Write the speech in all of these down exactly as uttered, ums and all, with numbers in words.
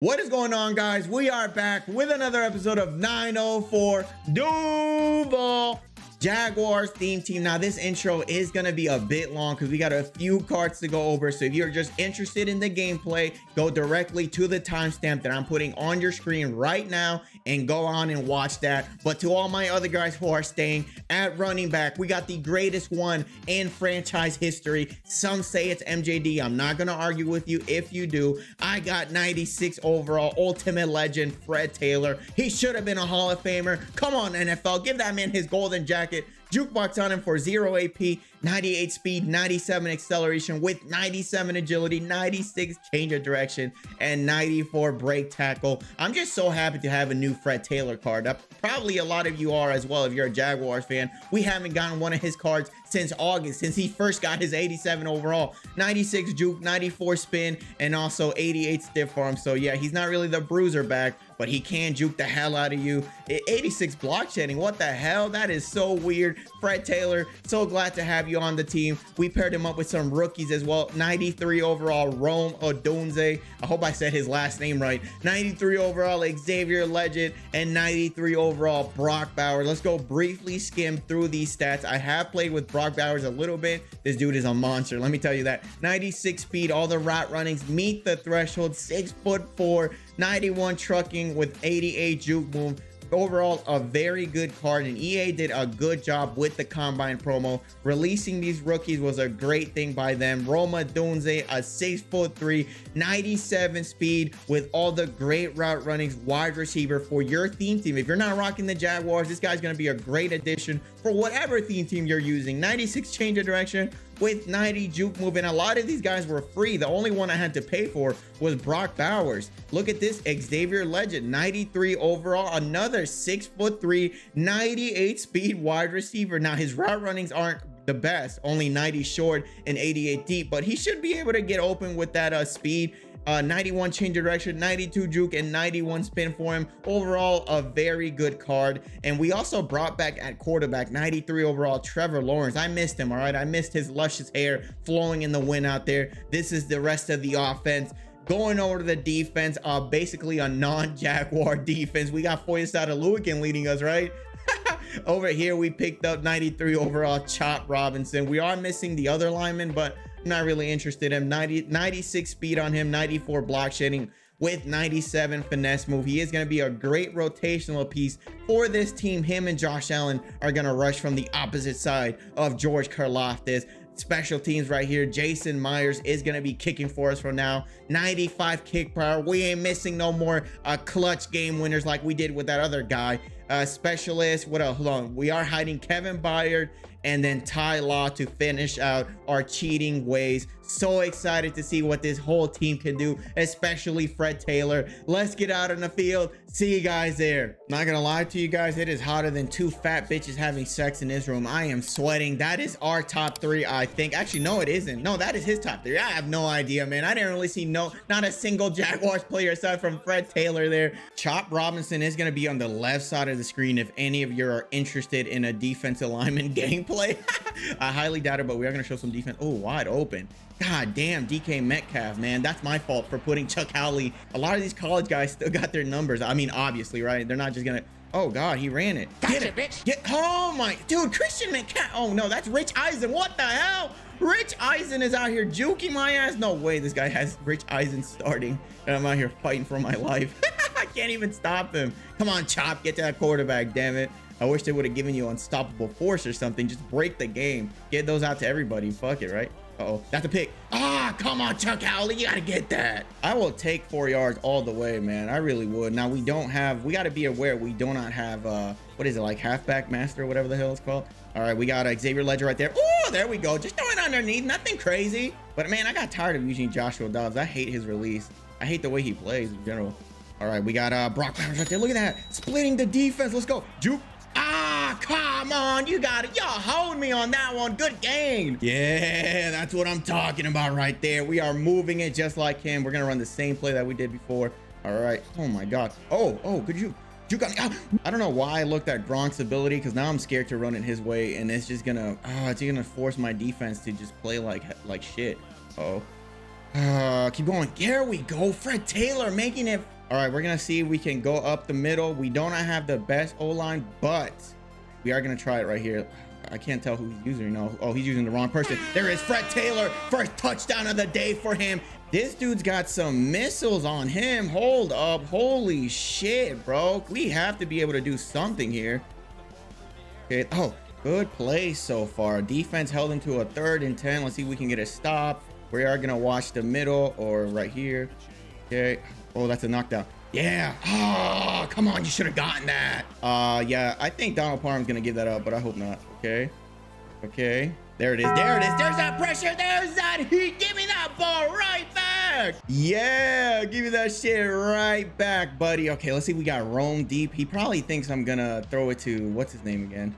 What is going on, guys? We are back with another episode of nine oh four Duval Jaguars theme team. Now, this intro is going to be a bit long because we got a few cards to go over. So if you're just interested in the gameplay, go directly to the timestamp that I'm putting on your screen right now and go on and watch that. But to all my other guys who are staying at running back, we got the greatest one in franchise history. Some say it's M J D. I'm not going to argue with you if you do. I got ninety-six overall ultimate legend Fred Taylor. He should have been a Hall of Famer. Come on, N F L. Give that man his golden jacket. Jukebox on him for zero A P, ninety-eight speed, ninety-seven acceleration with ninety-seven agility, ninety-six change of direction, and ninety-four break tackle. I'm just so happy to have a new Fred Taylor card. Up. Probably a lot of you are as well if you're a Jaguars fan. We haven't gotten one of his cards since August, since he first got his eighty-seven overall, ninety-six juke, ninety-four spin, and also eighty-eight stiff arm. So yeah, he's not really the bruiser back, but he can juke the hell out of you. eighty-six block shedding, what the hell? That is so weird. Fred Taylor, so glad to have you on the team. We paired him up with some rookies as well. ninety-three overall, Rome Odunze. I hope I said his last name right. ninety-three overall, Xavier Legette, and ninety-three overall, Brock Bowers. Let's go briefly skim through these stats. I have played with Brock Bowers a little bit. This dude is a monster, let me tell you that. ninety-six speed, all the route runnings meet the threshold, six foot four, ninety-one trucking with eighty-eight juke boom. Overall, a very good card, and E A did a good job with the combine promo. Releasing these rookies was a great thing by them. Rome Odunze, a six foot three, ninety-seven speed with all the great route runnings, wide receiver for your theme team. If you're not rocking the Jaguars, this guy's going to be a great addition for whatever theme team you're using. ninety-six change of direction with ninety juke move, and a lot of these guys were free. The only one I had to pay for was Brock Bowers. Look at this, Xavier Legette, ninety-three overall, another six foot three, ninety-eight speed wide receiver. Now his route runnings aren't the best, only ninety short and eighty-eight deep, but he should be able to get open with that uh, speed. Uh, ninety-one change of direction, ninety-two juke, and ninety-one spin for him. Overall, a very good card. And we also brought back at quarterback, ninety-three overall, Trevor Lawrence. I missed him, all right? I missed his luscious hair flowing in the wind out there. This is the rest of the offense. Going over to the defense, uh, basically a non-Jaguar defense. We got Foyesade Oluokun leading us, right? Over here, we picked up ninety-three overall, Chop Robinson. We are missing the other lineman, but not really interested in him. ninety, ninety-six speed on him, ninety-four block shedding with ninety-seven finesse move. He is going to be a great rotational piece for this team. Him and Josh Allen are going to rush from the opposite side of George Karlaftis. Special teams right here. Jason Myers is going to be kicking for us for now. ninety-five kick per hour. We ain't missing no more uh, clutch game winners like we did with that other guy. Uh, specialist, what else? Hold on. We are hiding Kevin Byard and then Ty Law to finish out our cheating ways. So excited to see what this whole team can do, especially Fred Taylor. Let's get out on the field. See you guys there. Not gonna lie to you guys, it is hotter than two fat bitches having sex in this room. I am sweating. That is our top three, I think. Actually, no, it isn't. No, that is his top three. I have no idea, man. I didn't really see no, not a single Jaguars player aside from Fred Taylor there. Chop Robinson is gonna be on the left side of the screen if any of you are interested in a defensive lineman gameplay. I highly doubt it, but we are gonna show some defense. Oh, wide open. God damn, D K Metcalf, man. That's my fault for putting Chuck Howley. A lot of these college guys still got their numbers. I mean, obviously, right? They're not just gonna... Oh, God, he ran it. Gotcha, Get it, bitch. Get... Oh, my... Dude, Christian McCaffrey. Oh, no, that's Rich Eisen. What the hell? Rich Eisen is out here juking my ass. No way this guy has Rich Eisen starting, and I'm out here fighting for my life. I can't even stop him. Come on, Chop. Get to that quarterback, damn it. I wish they would have given you unstoppable force or something. Just break the game. Get those out to everybody. Fuck it, right? Uh-oh, that's a pick. Ah, come on, Chuck Howley, you gotta get that. I will take four yards all the way, man. I really would. Now, we don't have, we gotta be aware, we do not have, uh, what is it, like halfback master, whatever the hell it's called? All right, we got uh, Xavier Legette right there. Oh, there we go. Just throw it underneath, nothing crazy. But man, I got tired of using Joshua Dobbs. I hate his release. I hate the way he plays in general. All right, we got uh, Brock Bowers right there. Look at that, splitting the defense. Let's go. Juke. Ah, come on, you got it. Y'all hold me on that one. Good game. Yeah, that's what I'm talking about right there. We are moving it just like him. We're gonna run the same play that we did before. All right. Oh my God. Oh, oh, could you? You got, ah. I don't know why I looked at Gronk's ability because now I'm scared to run it his way, and it's just gonna, ah, oh, it's gonna force my defense to just play like like shit. Uh oh. Uh, keep going. Here we go. Fred Taylor making it. All right, we're going to see if we can go up the middle. We don't have the best O-line, but we are going to try it right here. I can't tell who he's using. No. Oh, he's using the wrong person. There is Fred Taylor. First touchdown of the day for him. This dude's got some missiles on him. Hold up. Holy shit, bro. We have to be able to do something here. Okay. Oh, good play so far. Defense held him to a third and ten. Let's see if we can get a stop. We are going to watch the middle or right here. Okay. Oh, that's a knockdown. Yeah. Oh, come on. You should have gotten that. Uh, yeah, I think Donald Parham's going to give that up, but I hope not. Okay. Okay. There it is. There it is. There's that pressure. There's that heat. Give me that ball right back. Yeah. Give me that shit right back, buddy. Okay. Let's see. We got Rome deep. He probably thinks I'm going to throw it to what's his name again.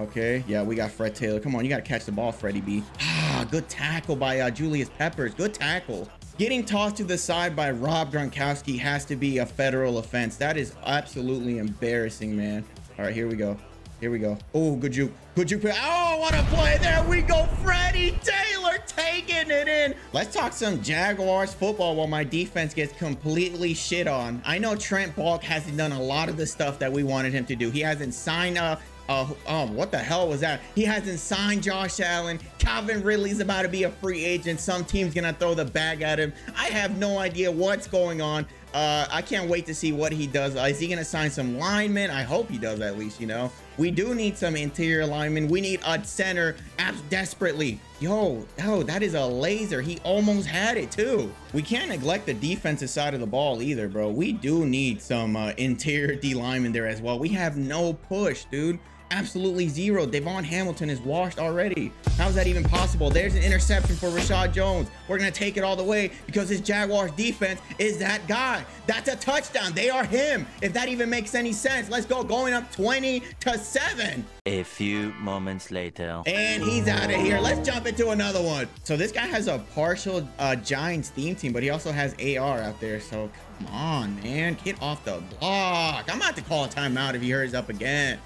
Okay. Yeah, we got Fred Taylor. Come on. You got to catch the ball, Freddie B. Ah, good tackle by uh, Julius Peppers. Good tackle. Getting tossed to the side by Rob Gronkowski has to be a federal offense. That is absolutely embarrassing, man. All right, here we go. Here we go. Oh, good juke. Good juke. Oh, what a play. There we go. Freddie Taylor taking it in. Let's talk some Jaguars football while my defense gets completely shit on. I know Trent Baalke hasn't done a lot of the stuff that we wanted him to do. He hasn't signed up. Uh, um, what the hell was that? He hasn't signed Josh Allen. Calvin Ridley's about to be a free agent. Some team's going to throw the bag at him. I have no idea what's going on. Uh, I can't wait to see what he does. Uh, is he going to sign some linemen? I hope he does at least, you know. We do need some interior linemen. We need a center abs desperately. Yo, oh, that is a laser. He almost had it too. We can't neglect the defensive side of the ball either, bro. We do need some uh, interior D linemen there as well. We have no push, dude. Absolutely zero. Devon Hamilton is washed already. How is that even possible? There's an interception for Rashad Jones. We're going to take it all the way because his Jaguars defense is that guy. That's a touchdown. They are him. If that even makes any sense. Let's go. Going up twenty to seven. A few moments later. And he's out of here. Let's jump into another one. So this guy has a partial uh, Giants theme team, but he also has A R out there. So come on, man. Get off the block. I'm about to call a timeout if he hurries up again.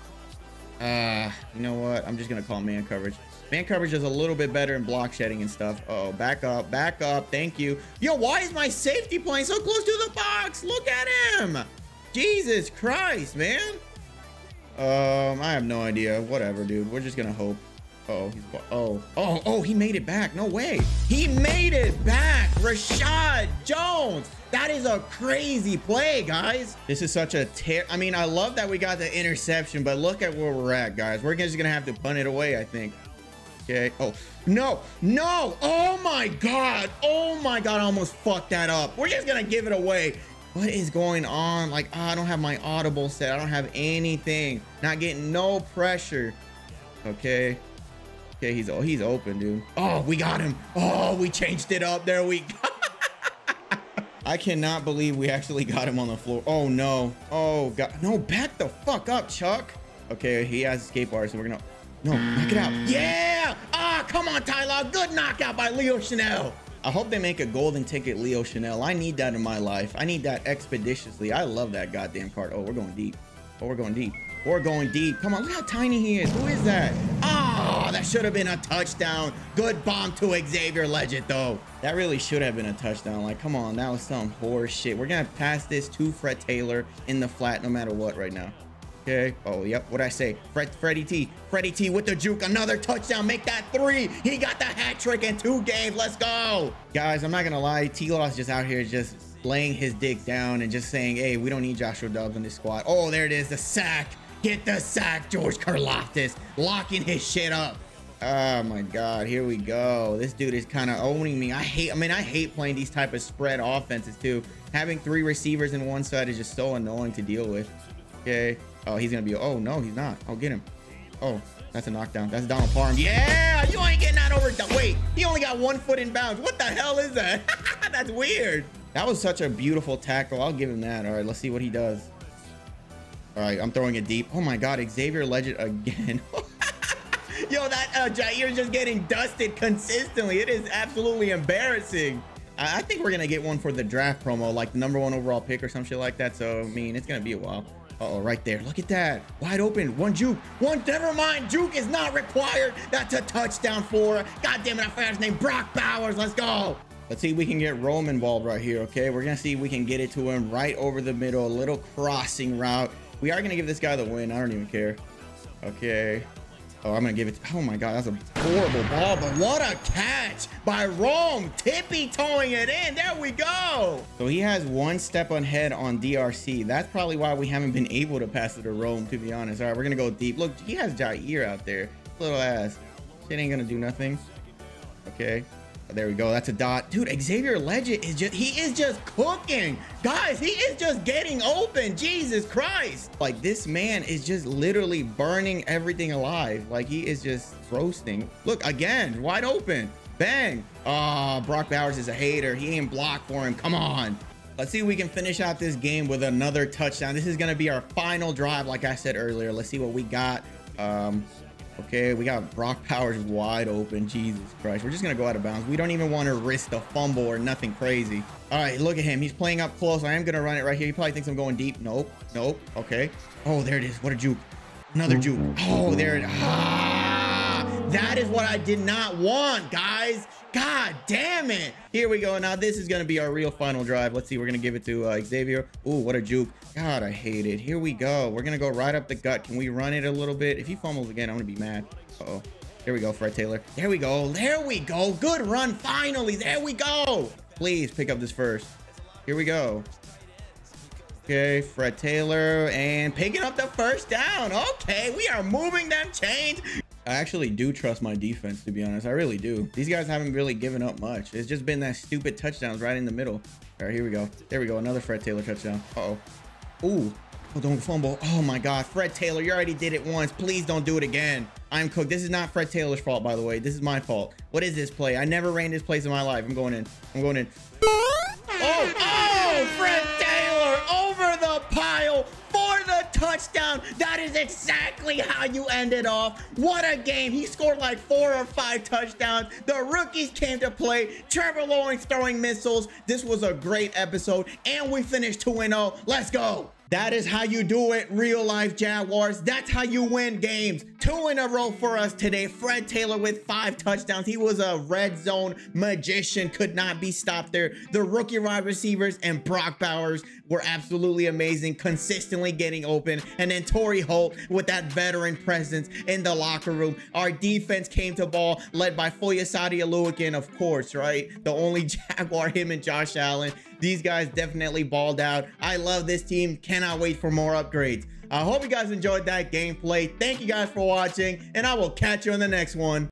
Uh, you know what? I'm just going to call man coverage. Man coverage is a little bit better in block shedding and stuff. Uh oh, back up, back up. Thank you. Yo, why is my safety playing so close to the box? Look at him. Jesus Christ, man. Um, I have no idea. Whatever, dude. We're just going to hope. Uh-oh. Oh, oh, oh, he made it back. No way. He made it back. Rashad Jones. That is a crazy play, guys. This is such a tear. I mean, I love that we got the interception, but look at where we're at, guys. We're just going to have to punt it away, I think. Okay. Oh, no, no. Oh, my God. Oh, my God. I almost fucked that up. We're just going to give it away. What is going on? Like, oh, I don't have my audible set. I don't have anything. Not getting no pressure. Okay. Okay, he's he's open, dude. Oh, we got him. Oh, we changed it up. There we go. I cannot believe we actually got him on the floor. Oh, no. Oh, God. No, back the fuck up, Chuck. Okay, he has escape bars, so we're going to... No, knock it out. Yeah! Ah, oh, come on, Tyler. Good knockout by Leo Chenal. I hope they make a golden ticket, Leo Chenal. I need that in my life. I need that expeditiously. I love that goddamn card. Oh, we're going deep. Oh, we're going deep. We're going deep. Come on, look how tiny he is. Who is that? Oh, that should have been a touchdown. Good bomb to Xavier Legette, though. That really should have been a touchdown. Like, come on, that was some horse shit. We're going to pass this to Fred Taylor in the flat no matter what right now. Okay. Oh, yep. What'd I say? Fred, Freddie T. Freddie T with the juke. Another touchdown. Make that three. He got the hat trick in two games. Let's go. Guys, I'm not going to lie. T-Law's just out here just laying his dick down and just saying, hey, we don't need Joshua Dobbs in this squad. Oh, there it is. The sack. Get the sack, George Karlaftis, locking his shit up. Oh my God, here we go. This dude is kind of owning me. I hate, I mean, I hate playing these type of spread offenses too. Having three receivers in one side is just so annoying to deal with. Okay. Oh, he's going to be, oh no, he's not. I'll get him. Oh, that's a knockdown. That's Donald Parham. Yeah, you ain't getting that over. Wait, he only got one foot in bounds. What the hell is that? That's weird. That was such a beautiful tackle. I'll give him that. All right, let's see what he does. All right, I'm throwing it deep. Oh my God, Xavier Legette again. Yo, that uh, Jair's just getting dusted consistently. It is absolutely embarrassing. I, I think we're gonna get one for the draft promo, like the number one overall pick or some shit like that. So, I mean, it's gonna be a while. Uh-oh, right there. Look at that. Wide open. One juke. One, never mind. Juke is not required. That's a touchdown for, God damn it, I forgot his name, Brock Bowers. Let's go. Let's see if we can get Rome involved right here. Okay, we're gonna see if we can get it to him right over the middle. A little crossing route. We are gonna give this guy the win. I don't even care. Okay. Oh, I'm gonna give it. Oh my god, that's a horrible ball, but what a catch by Rome, tippy-toeing it in. There we go. So he has one step ahead on D R C. That's probably why we haven't been able to pass it to Rome, to be honest. All right, we're gonna go deep. Look, he has Jair out there. Little ass. Shit ain't gonna do nothing. Okay. There we go. That's a dot. Dude, Xavier Legette is just, he is just cooking. Guys, he is just getting open. Jesus Christ. Like, this man is just literally burning everything alive. Like, he is just roasting. Look, again, wide open. Bang. Oh, Brock Bowers is a hater. He ain't blocked for him. Come on. Let's see if we can finish out this game with another touchdown. This is going to be our final drive, like I said earlier. Let's see what we got. Um... Okay, we got Brock Bowers wide open. Jesus Christ. We're just going to go out of bounds. We don't even want to risk the fumble or nothing crazy. All right, look at him. He's playing up close. I am going to run it right here. He probably thinks I'm going deep. Nope. Nope. Okay. Oh, there it is. What a juke. Another juke. Oh, there it is. Ah, that is what I did not want, guys. God damn it. Here we go. Now, this is going to be our real final drive. Let's see. We're going to give it to uh, Xavier. Ooh, what a juke. God, I hate it. Here we go. We're going to go right up the gut. Can we run it a little bit? If he fumbles again, I'm going to be mad. Uh-oh. There we go, Fred Taylor. There we go. There we go. Good run. Finally. There we go. Please pick up this first. Here we go. Okay, Fred Taylor. And picking up the first down. Okay, we are moving them chains. I actually do trust my defense, to be honest. I really do. These guys haven't really given up much. It's just been that stupid touchdowns right in the middle. All right, here we go. There we go. Another Fred Taylor touchdown. Uh-oh. Ooh. Oh, don't fumble. Oh, my God. Fred Taylor, you already did it once. Please don't do it again. I'm cooked. This is not Fred Taylor's fault, by the way. This is my fault. What is this play? I never ran this place in my life. I'm going in. I'm going in. Oh, oh, Fred Taylor over the pile. Touchdown. That is exactly how you end it off. What a game. He scored like four or five touchdowns. The rookies came to play. Trevor Lawrence throwing missiles. This was a great episode, and we finished two and oh. Let's go. That is how you do it, real life Jaguars. That's how you win games. Two in a row for us today. Fred Taylor with five touchdowns. He was a red zone magician. Could not be stopped there. The rookie wide receivers and Brock Bowers were absolutely amazing, consistently getting open. And then Tory Holt with that veteran presence in the locker room. Our defense came to ball, led by Foyesade Oluokun, of course, right? The only Jaguar, him and Josh Allen. These guys definitely balled out. I love this team. Cannot wait for more upgrades. I hope you guys enjoyed that gameplay. Thank you guys for watching, and I will catch you in the next one.